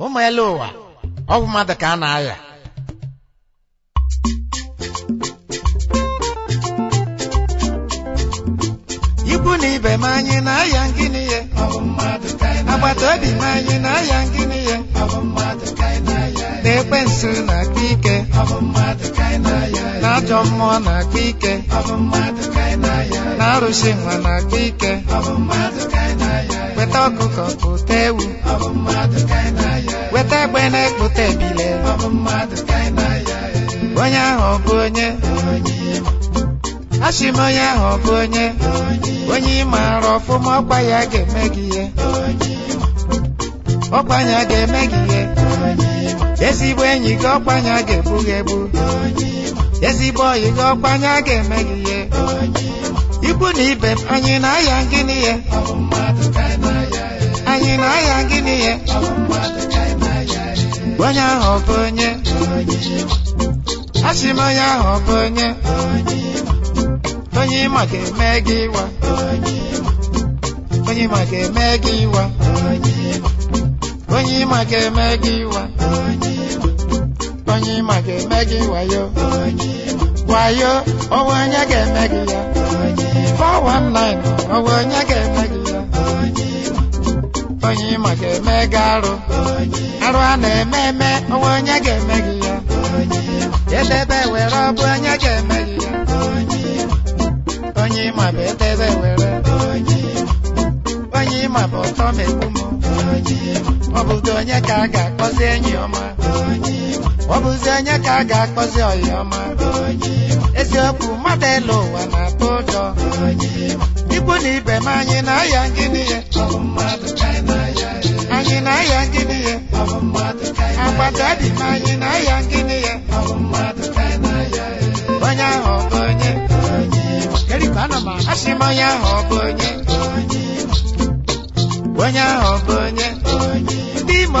Ụmụelowa ọbụ Madu Ka Na Aya. Ibu na ibe ma anyị na aya ngini ye ọbụ Madu Ka Na Aya. Agbata obi ma anyị na aya ngini ye ọbụ Madu Ka Na Aya. Na-ekwe nsu na-akpa ike ọbụ Madu Ka Na Aya. Na-ajọ mmụọ na-akpa ike ọbụ Madu Ka Na Aya. Na-arụsi nwa na-akpa ike ọbụ Madu Ka Na Aya. Weta ọkụkọ pụta ewu ọbụ Madu Ka Na Aya. Weta egbe na-ekpụta ebile ọbụ Madu Ka Na Aya. Onye ahụ ọ bụ onye asị m onye ahụ ọ bụ onye ị maara ọfụma ọkwa ya ga-eme gị ihe ọkwa ya ga-eme gị ihe ezigbo enyi gị ọkwa ya ga-egbu gị egbu ezigbo ọyị gị ọkwa ya ga-eme gị ihe ibu na ibe anyị na aya ngini ihe anyị na aya ngini ihe onye ahụ ọ bụ onye asị m onye ahụ ọ bụ onye ịma ga-eme gị iwa onye ịma ga-eme gị iwa onye ịma ga-eme gị iwa onye ịma ga-eme gị wayo wayo ọwa onye ga-eme gị ya 419 ọwa onye ga-eme gị ya onye ịma ga-eme gị arụ arụ a na-eme eme ọwa onye ga-eme gị ya edebe were ọbụ onye ga-eme gị ya onye ịma bụ edebe were onye ịma bụ ọtọ megbu m ọ bụzi onye ka a ga-akpọzi enyi ọma ọ bụzi onye ka a ga-akpọzi ọyị ọma eziokwu mmadụ elu ụwa na-atụ ụjọ ikwu na ibe m anyị na aya ngini ya anyị na aya ngini ya agbata dị m anyị na aya ngini ya onye ahụ ọ bụ onye asị m onye ahụ ọ bụ onye ahụ ọ bụ onye ndị Imo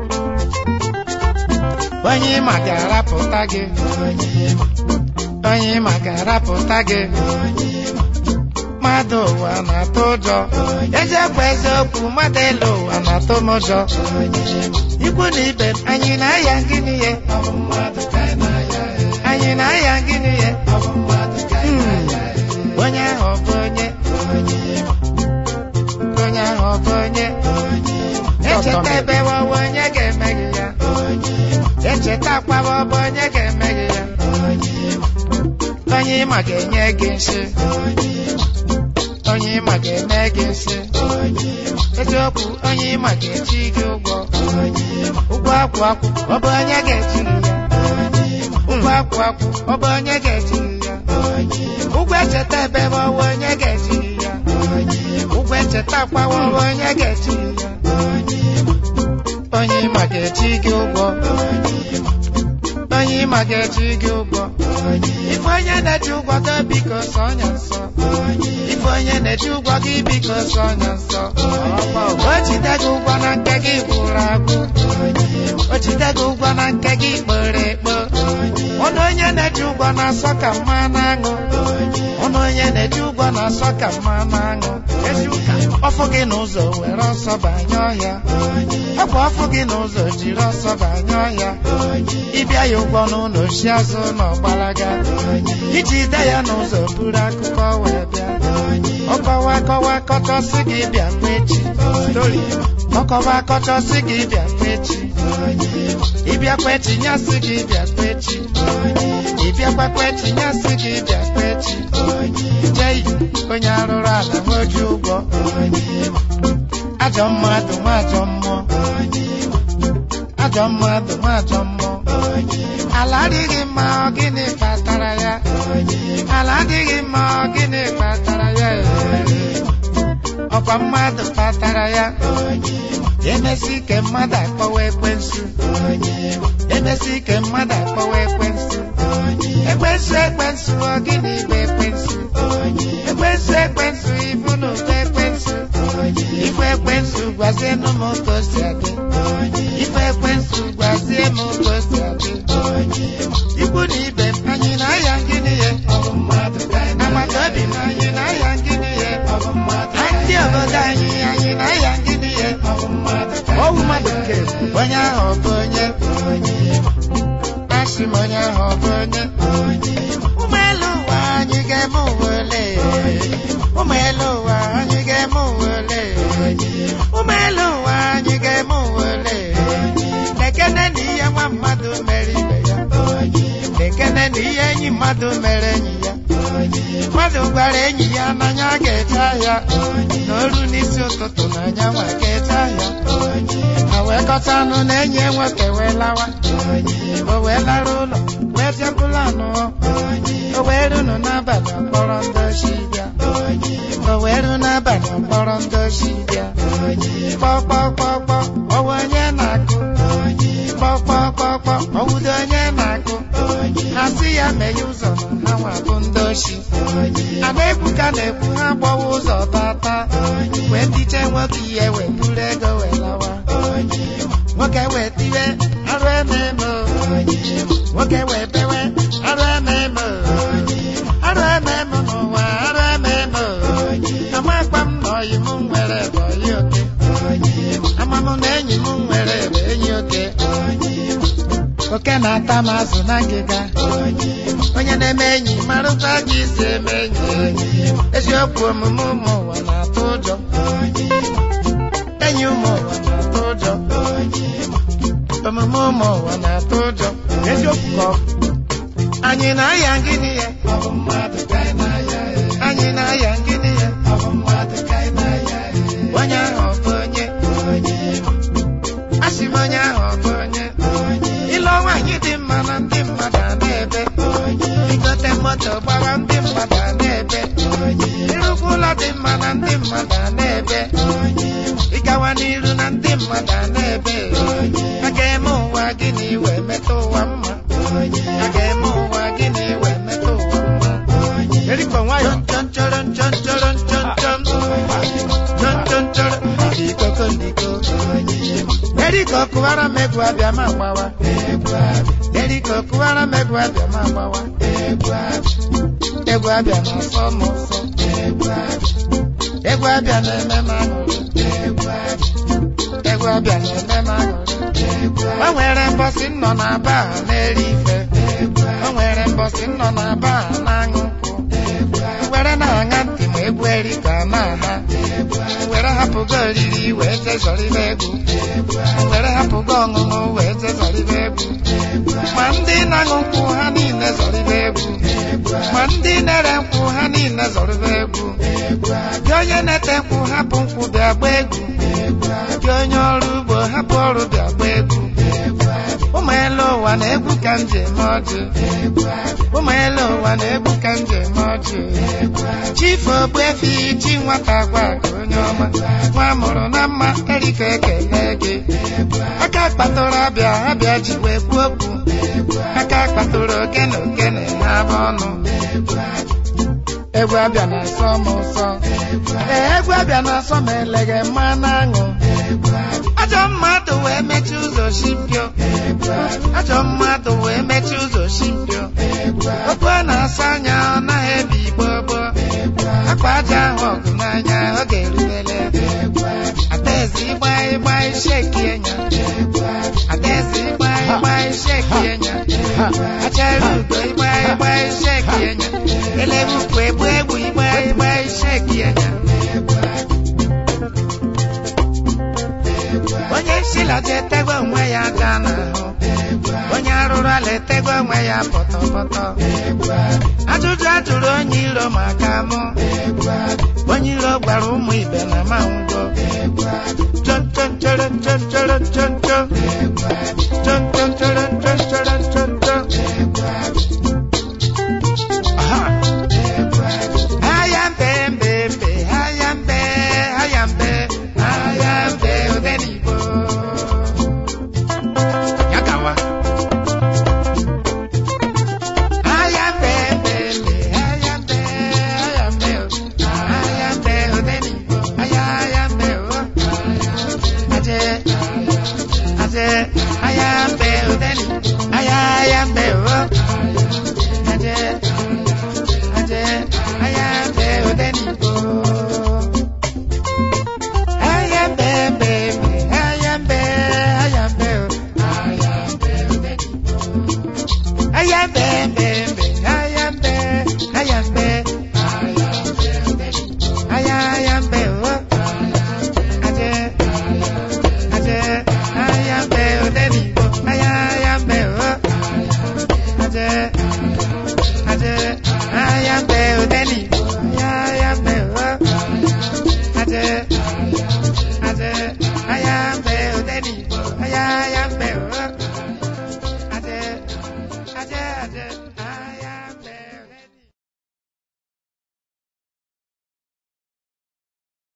onye ịma ga-arapụta gị onye ịma ga-arapụta gị mmadụ ụwa na-atụ ụjọ eziokwu eziokwu mmadụ elu ụwa na-atụ m ụjọ ikwu na ibe anyị na aya ngini ihe anyị na aya ngini ihe onye ahụ ọ bụ onye ahụ ọ bụ onye echeta ebe wawa onye ga-eme gị ya echeta akpaba ọbụ onye ga-eme gị ya onye ịma ga-enye gị nsi onye ịma ga-eme gị nsi eziokwu onye ịma ga-eji gị ụgwọ ụgwọ akwụ akwụ ọbụ onye ga-eji gị ya ụgwọ akwụ akwụ ọbụ onye ga-eji gị ya ụgwọ echeta ebe wawa onye ga-eji gị ya ụgwọ echeta akpawa ọbụ onye ga-eji gị ya onye ịma ga-eji gị ụgwọ onye ịma ga-eji gị ụgwọ ife onye na-eji ụgwọ gị biko sọ onye nsọ ife onye na-eji ụgwọ gị biko sọ onye nsọ o jide gị ụgwọ na nke gị gwụrụ agwụ o jide gị ụgwọ na nke gị kpere ekpo ọnụ onye na-eji ụgwọ na-asọ ka mma na-aṅụ ọnụ onye na-eji ụgwọ na-asọ ka mma na-aṅụ ọfụ gị n'ụzọ were ọsọ banye ọhịa ọkwa ọfụ gị n'ụzọ jiri ọsọ banye ọhịa ịbịa ya ụgwọ n'ụlọ si azụ n'ọgbalaga iji ide ya n'ụzọ buru akụkọ wee bịa ọkọwa akọwa akọchọsị gị bịa mechi ọkọwa akọchọsị gị bịa mechi ịbịa kwechi nyasị gị bịa kwechi ịbịakwa kwechi nyasị gị bịa kwechi jeyi onye arụrụ ala nwoju ụgwọ ajọ mmadụ ma ajọ mmụọ ajọ mmadụ ma ajọ mmụọ ala adịghị mma ọ gịnị kpatara ya ala adịghị mma ọ gịnị kpatara ya ọkwa mmadụ kpatara ya emesi ike mmadụ akpọwa ekwensu emesi ike mmadụ akpọwa ekwensu